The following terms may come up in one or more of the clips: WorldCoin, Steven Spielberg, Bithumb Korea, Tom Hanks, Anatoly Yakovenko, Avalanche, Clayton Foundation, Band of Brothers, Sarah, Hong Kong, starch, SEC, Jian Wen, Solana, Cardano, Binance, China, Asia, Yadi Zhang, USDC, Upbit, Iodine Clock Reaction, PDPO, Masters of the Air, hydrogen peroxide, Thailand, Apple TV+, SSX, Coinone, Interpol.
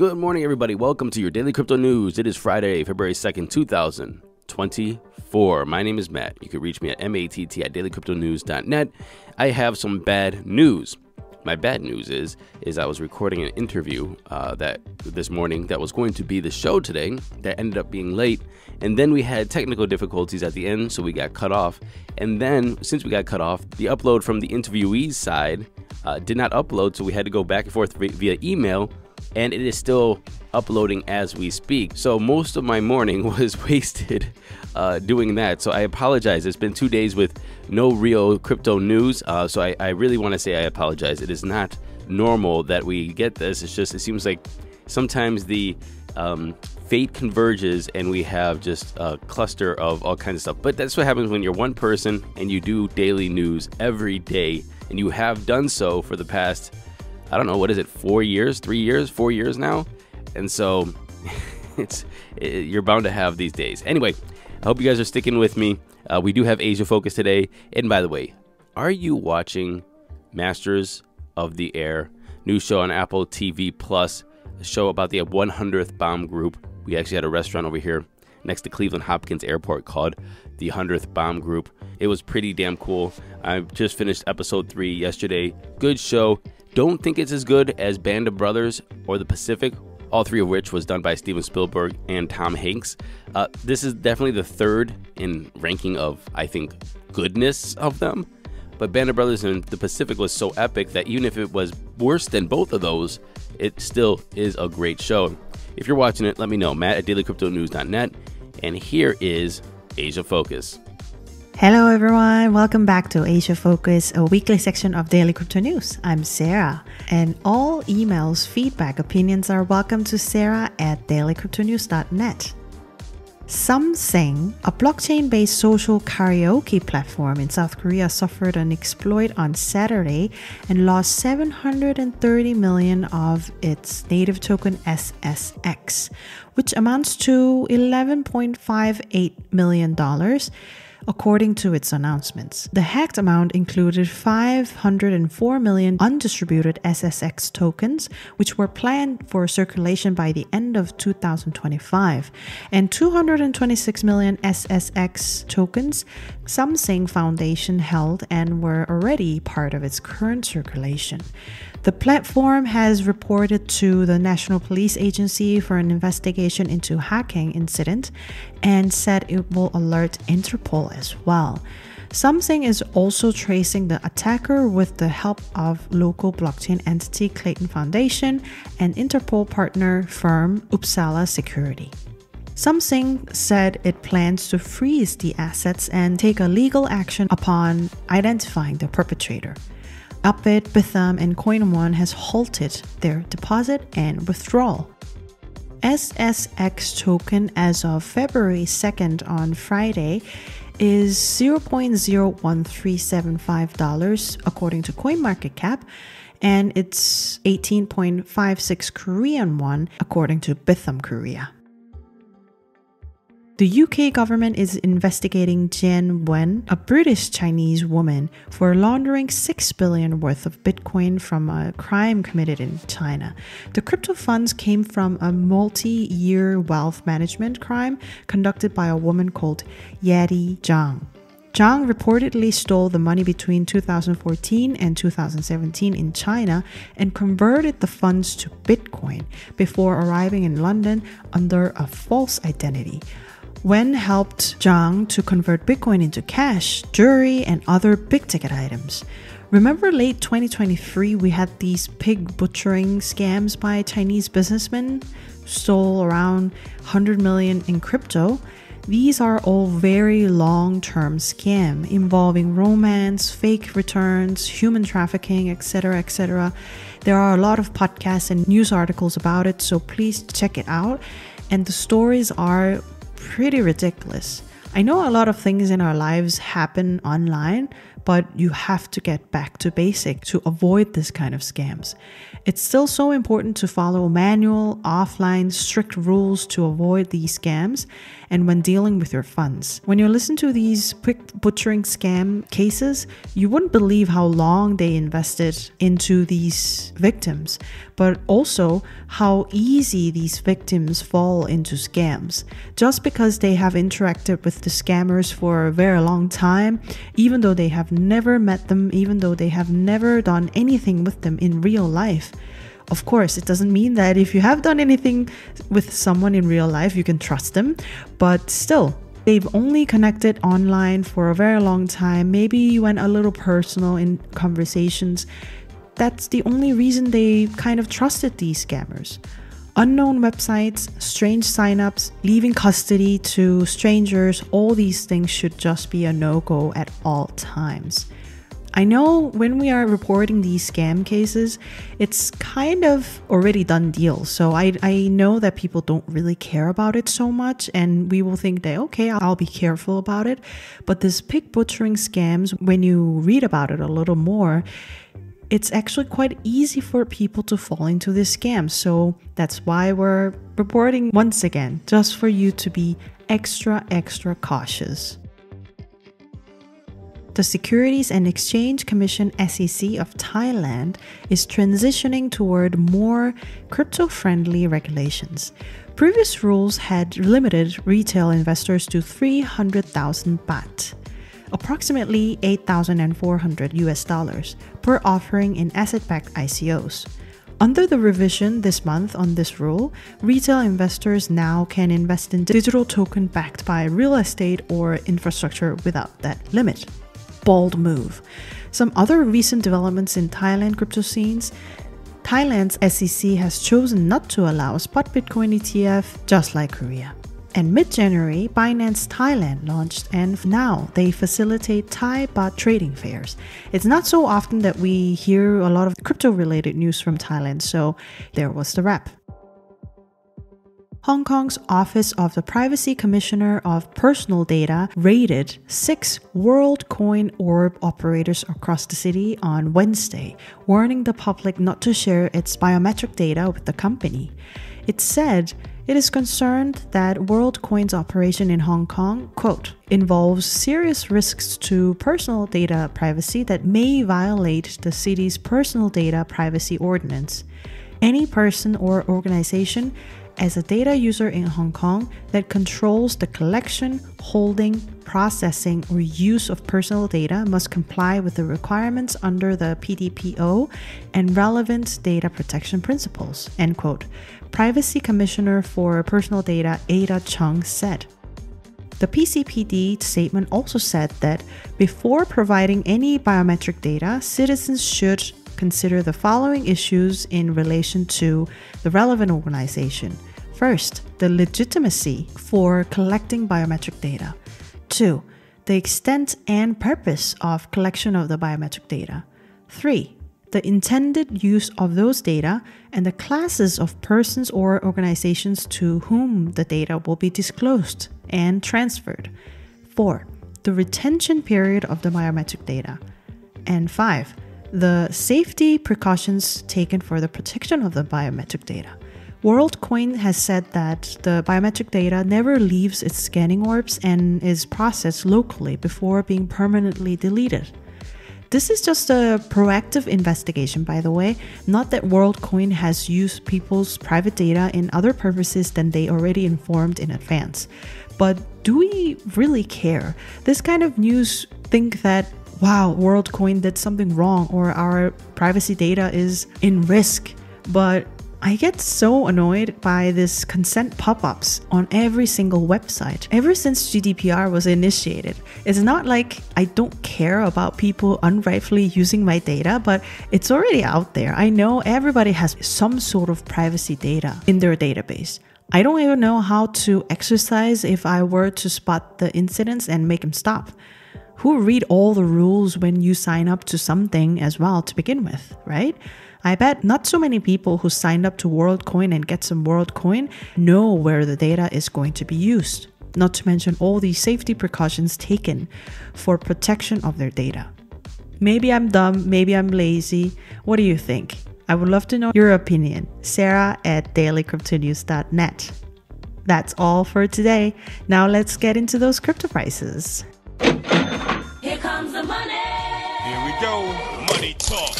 Good morning, everybody. Welcome to your Daily Crypto News. It is Friday, February 2nd, 2024. My name is Matt. You can reach me at matt@dailycryptonews.net. I have some bad news. My bad news is I was recording an interview this morning that was going to be the show today that ended up being late. And then we had technical difficulties at the end, so we got cut off. And then, since we got cut off, the upload from the interviewee's side did not upload, so we had to go back and forth via email. And it is still uploading as we speak. So most of my morning was wasted doing that. So I apologize. It's been 2 days with no real crypto news. So I really want to say I apologize. It is not normal that we get this. It's just, it seems like sometimes the fate converges and we have just a cluster of all kinds of stuff. But that's what happens when you're one person and you do daily news every day. And you have done so for the past, I don't know, what is it, 4 years now? And so you're bound to have these days. Anyway, I hope you guys are sticking with me. We do have Asia Focus today. And by the way, are you watching Masters of the Air, new show on Apple TV+, a show about the 100th Bomb Group? We actually had a restaurant over here next to Cleveland Hopkins Airport called the 100th Bomb Group. It was pretty damn cool. I just finished episode 3 yesterday. Good show. Don't think it's as good as Band of Brothers or The Pacific, all three of which was done by Steven Spielberg and Tom Hanks. This is definitely the third in ranking of, I think, goodness of them. But Band of Brothers and The Pacific was so epic that even if it was worse than both of those, it still is a great show. If you're watching it, let me know. Matt@dailycryptonews.net. And here is Asia Focus. Hello everyone, welcome back to Asia Focus, a weekly section of Daily Crypto News. I'm Sarah, and all emails, feedback, opinions are welcome to sarah@dailycryptonews.net. SomeSing, a blockchain-based social karaoke platform in South Korea, suffered an exploit on Saturday and lost 730 million of its native token SSX, which amounts to $11.58 million. According to its announcements, the hacked amount included 504 million undistributed SSX tokens, which were planned for circulation by the end of 2025, and 226 million SSX tokens SomeSing Foundation held and were already part of its current circulation. The platform has reported to the National Police Agency for an investigation into hacking incident and said it will alert Interpol as well. SomeSing is also tracing the attacker with the help of local blockchain entity Clayton Foundation and Interpol partner firm Uppsala Security. SomeSing said it plans to freeze the assets and take a legal action upon identifying the perpetrator. Upbit, Bithumb, and Coinone has halted their deposit and withdrawal. SSX token as of February 2nd on Friday is $0.01375 according to CoinMarketCap, and it's 18.56 Korean won according to Bithumb Korea. The UK government is investigating Jian Wen, a British-Chinese woman, for laundering $6 billion worth of Bitcoin from a crime committed in China. The crypto funds came from a multi-year wealth management crime conducted by a woman called Yadi Zhang. Zhang reportedly stole the money between 2014 and 2017 in China and converted the funds to Bitcoin before arriving in London under a false identity. Wen helped Zhang to convert Bitcoin into cash, jewelry, and other big-ticket items. Remember late 2023, we had these pig butchering scams by Chinese businessmen, stole around 100 million in crypto? These are all very long-term scams involving romance, fake returns, human trafficking, etc., etc. There are a lot of podcasts and news articles about it, so please check it out. And the stories are pretty ridiculous. I know a lot of things in our lives happen online, but you have to get back to basic to avoid this kind of scams. It's still so important to follow manual, offline, strict rules to avoid these scams and when dealing with your funds. When you listen to these quick butchering scam cases, you wouldn't believe how long they invested into these victims, but also how easy these victims fall into scams. Just because they have interacted with the scammers for a very long time, even though they have never met them, even though they have never done anything with them in real life. Of course, it doesn't mean that if you have done anything with someone in real life, you can trust them, but still, they've only connected online for a very long time. Maybe you went a little personal in conversations. That's the only reason they kind of trusted these scammers. Unknown websites, strange signups, leaving custody to strangers, all these things should just be a no-go at all times. I know when we are reporting these scam cases, it's kind of already done deal. So I know that people don't really care about it so much and we will think that, okay, I'll be careful about it. But this pig butchering scams, when you read about it a little more, it's actually quite easy for people to fall into this scam. So that's why we're reporting once again, just for you to be extra cautious. The Securities and Exchange Commission (SEC) of Thailand is transitioning toward more crypto-friendly regulations. Previous rules had limited retail investors to 300,000 baht, approximately $8,400 per offering in asset-backed ICOs. Under the revision this month on this rule, retail investors now can invest in digital token backed by real estate or infrastructure without that limit. Bold move. Some other recent developments in Thailand crypto scenes. Thailand's SEC has chosen not to allow spot Bitcoin ETF, just like Korea. And mid-January, Binance Thailand launched, and now they facilitate Thai baht trading fairs. It's not so often that we hear a lot of crypto-related news from Thailand, so there was the wrap. Hong Kong's Office of the Privacy Commissioner of Personal Data raided 6 WorldCoin orb operators across the city on Wednesday, warning the public not to share its biometric data with the company. It said it is concerned that WorldCoin's operation in Hong Kong, quote, involves serious risks to personal data privacy that may violate the city's personal data privacy ordinance. Any person or organization as a data user in Hong Kong that controls the collection, holding, processing, or use of personal data must comply with the requirements under the PDPO and relevant data protection principles, end quote. Privacy Commissioner for Personal Data Ada Chung said. The PCPD statement also said that before providing any biometric data, citizens should consider the following issues in relation to the relevant organization. First, the legitimacy for collecting biometric data. 2. The extent and purpose of collection of the biometric data. 3. The intended use of those data and the classes of persons or organizations to whom the data will be disclosed and transferred. 4. The retention period of the biometric data. And 5. The safety precautions taken for the protection of the biometric data. WorldCoin has said that the biometric data never leaves its scanning orbs and is processed locally before being permanently deleted. This is just a proactive investigation, by the way, not that WorldCoin has used people's private data in other purposes than they already informed in advance. But do we really care? This kind of news think that, wow, WorldCoin did something wrong or our privacy data is in risk, but I get so annoyed by this consent pop-ups on every single website. Ever since GDPR was initiated, it's not like I don't care about people unrightfully using my data, but it's already out there. I know everybody has some sort of privacy data in their database. I don't even know how to exercise if I were to spot the incidents and make them stop. Who read all the rules when you sign up to something as well to begin with, right? I bet not so many people who signed up to WorldCoin and get some WorldCoin know where the data is going to be used, not to mention all the safety precautions taken for protection of their data. Maybe I'm dumb, maybe I'm lazy. What do you think? I would love to know your opinion. Sarah@dailycryptonews.net. That's all for today. Now let's get into those crypto prices. Here comes the money. Here we go. Money talk.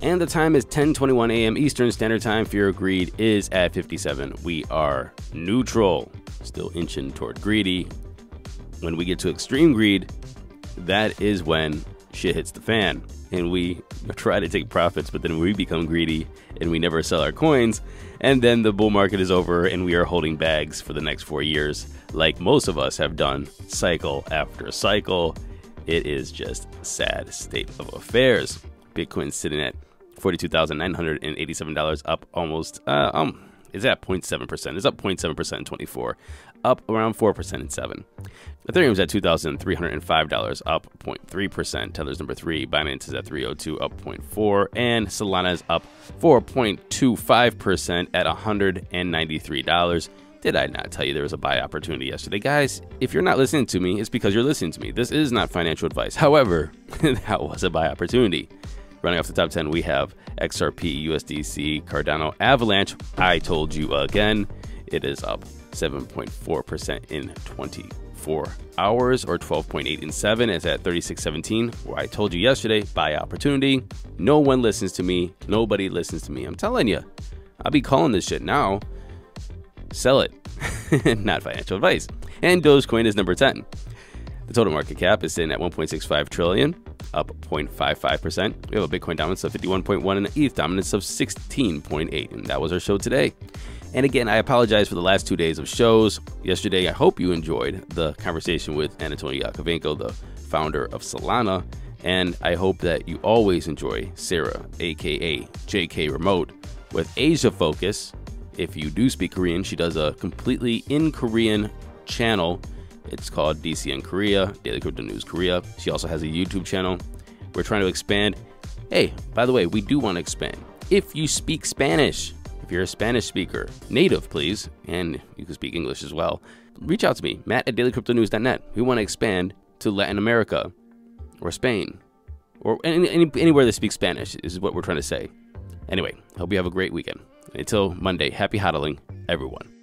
And the time is 10:21 a.m. Eastern Standard Time. Fear of greed is at 57. We are neutral, still inching toward greedy. When we get to extreme greed, that is when shit hits the fan and we try to take profits, but then we become greedy and we never sell our coins, and then the bull market is over and we are holding bags for the next 4 years, like most of us have done cycle after cycle. It is just a sad state of affairs. Bitcoin's sitting at $42,987, up almost it's at 0.7%. It's up 0.7% in 24, up around 4% in 7. Ethereum's at $2,305, up 0.3%. Tether's number 3. Binance is at 302, up 0.4%. And Solana is up 4.25% at $193. Did I not tell you there was a buy opportunity yesterday? Guys, if you're not listening to me, it's because you're listening to me. This is not financial advice. However, that was a buy opportunity. Running off the top 10, we have XRP, USDC, Cardano, Avalanche. I told you again, it is up 7.4% in 24 hours, or 12.8 in 7. It's at 36.17, where I told you yesterday, buy opportunity. No one listens to me. Nobody listens to me. I'm telling you, I'll be calling this shit now. Sell it. Not financial advice. And Dogecoin is number 10. The total market cap is sitting at 1.65 trillion, up 0.55%. We have a Bitcoin dominance of 51.1 and an ETH dominance of 16.8. And that was our show today. And again, I apologize for the last 2 days of shows. Yesterday, I hope you enjoyed the conversation with Anatoly Yakovenko, the founder of Solana. And I hope that you always enjoy Sarah, aka JK Remote, with Asia Focus. If you do speak Korean, she does a completely in Korean channel. It's called DCN Korea, Daily Crypto News Korea. She also has a YouTube channel. We're trying to expand. Hey, by the way, we do want to expand. If you speak Spanish, if you're a Spanish speaker, native, please, and you can speak English as well, reach out to me, Matt@dailycryptonews.net. We want to expand to Latin America or Spain or anywhere that speaks Spanish is what we're trying to say. Anyway, hope you have a great weekend. Until Monday, happy hodling, everyone.